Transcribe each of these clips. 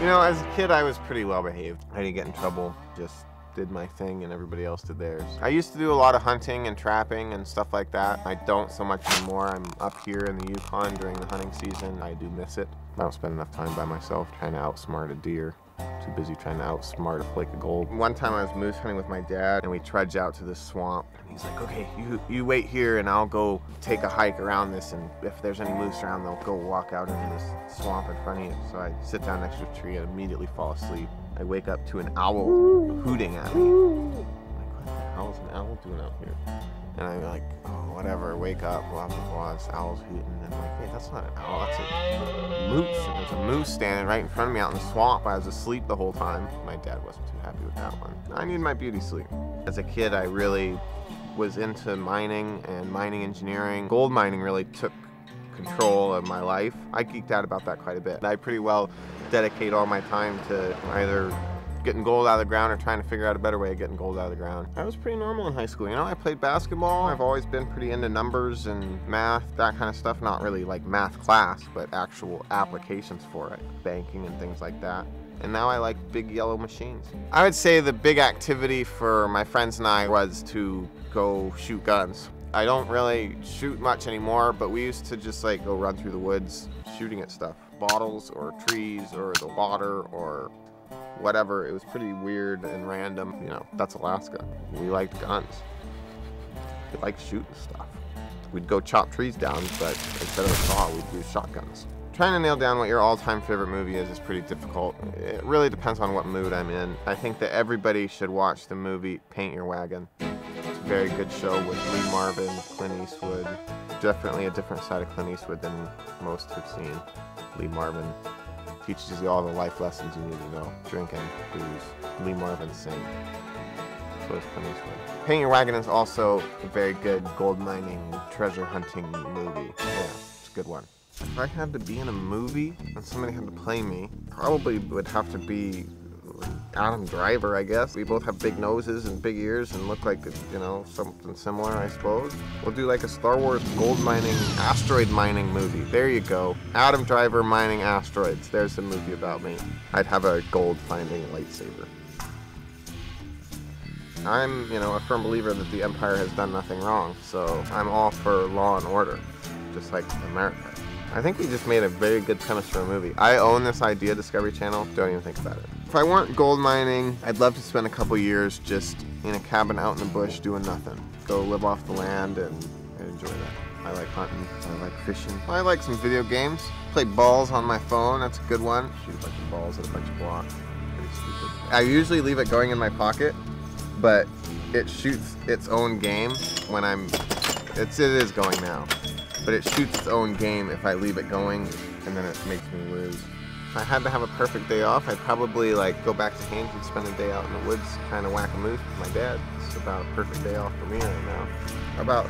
You know, as a kid, I was pretty well behaved. I didn't get in trouble, just did my thing and everybody else did theirs. I used to do a lot of hunting and trapping and stuff like that. I don't so much anymore. I'm up here in the Yukon during the hunting season. I do miss it. I don't spend enough time by myself trying to outsmart a deer. Too busy trying to outsmart a flake of gold. One time I was moose hunting with my dad and we trudged out to this swamp. And he's like, okay, you wait here and I'll go take a hike around this, and if there's any moose around, they'll go walk out into this swamp in front of you. So I sit down next to a tree and immediately fall asleep. I wake up to an owl hooting at me. I'm like, what the hell is an owl doing out here? And I'm like, oh, whatever, wake up, blah, blah, blah, this owl's hooting. And I'm like, hey, that's not an owl, that's a moose. And there's a moose standing right in front of me out in the swamp. I was asleep the whole time. My dad wasn't too happy with that one. I need my beauty sleep. As a kid, I really was into mining and mining engineering. Gold mining really took control of my life. I geeked out about that quite a bit. I pretty well dedicate all my time to either getting gold out of the ground or trying to figure out a better way of getting gold out of the ground. I was pretty normal in high school, you know. I played basketball. I've always been pretty into numbers and math, that kind of stuff. Not really like math class, but actual applications for it, banking and things like that. And now I like big yellow machines. I would say the big activity for my friends and I was to go shoot guns. I don't really shoot much anymore, but we used to just like go run through the woods shooting at stuff. Bottles or trees or the water or whatever. It was pretty weird and random. You know, that's Alaska. We liked guns. We liked shooting stuff. We'd go chop trees down, but instead of a saw, we'd use shotguns. Trying to nail down what your all-time favorite movie is pretty difficult. It really depends on what mood I'm in. I think that everybody should watch the movie Paint Your Wagon. It's a very good show with Lee Marvin, Clint Eastwood. Definitely a different side of Clint Eastwood than most have seen. Lee Marvin teaches you all the life lessons you need to know. Drinking, booze, Lee Marvin sing. So is Clint Eastwood. Paint Your Wagon is also a very good gold mining, treasure hunting movie. Yeah, it's a good one. If I had to be in a movie and somebody had to play me, probably would have to be Adam Driver, I guess. We both have big noses and big ears and look like, you know, something similar, I suppose. We'll do like a Star Wars gold mining, asteroid mining movie. There you go. Adam Driver mining asteroids. There's a movie about me. I'd have a gold finding lightsaber. I'm, you know, a firm believer that the Empire has done nothing wrong, so I'm all for law and order, just like America. I think we just made a very good premise for a movie. I own this idea, Discovery Channel. Don't even think about it. If I want gold mining, I'd love to spend a couple years just in a cabin out in the bush doing nothing. Go live off the land and enjoy that. I like hunting, I like fishing. I like some video games. Play balls on my phone, that's a good one. Shoot a bunch of balls at a bunch of blocks. Pretty stupid. I usually leave it going in my pocket, but it shoots its own game when it is going now. But it shoots its own game if I leave it going, and then it makes me lose. If I had to have a perfect day off, I'd probably like go back to Haines and spend a day out in the woods, kind of whack a moose with my dad. It's about a perfect day off for me right now. About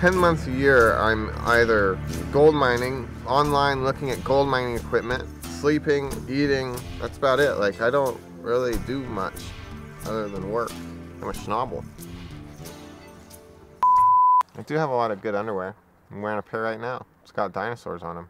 10 months a year, I'm either gold mining, online looking at gold mining equipment, sleeping, eating. That's about it. Like, I don't really do much other than work. I'm a Schnabel. I do have a lot of good underwear. I'm wearing a pair right now. It's got dinosaurs on them.